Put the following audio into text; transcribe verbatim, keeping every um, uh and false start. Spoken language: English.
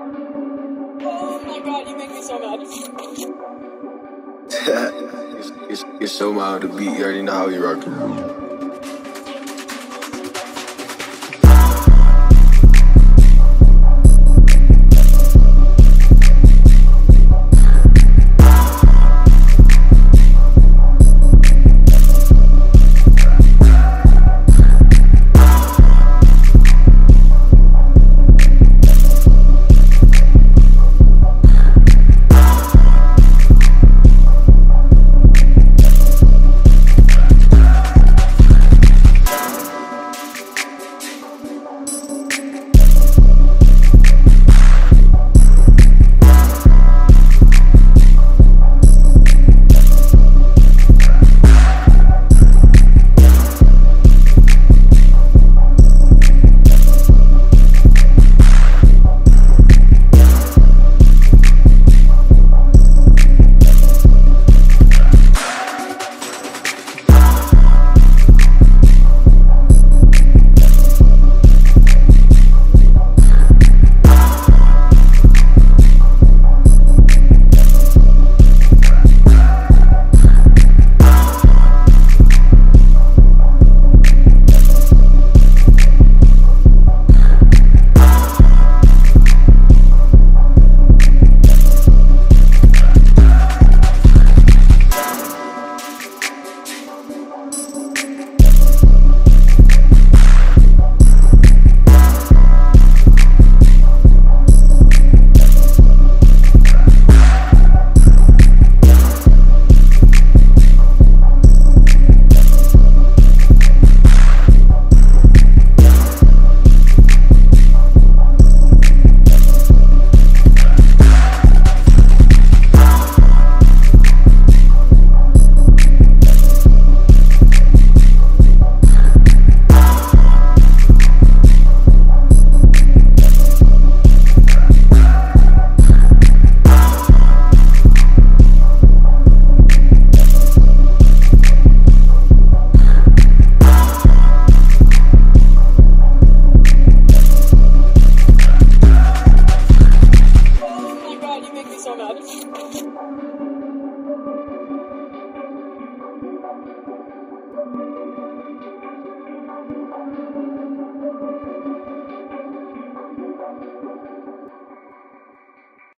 Oh my god, you make me so mad. It's, it's, it's so mild to beat. You already know how you rockin'.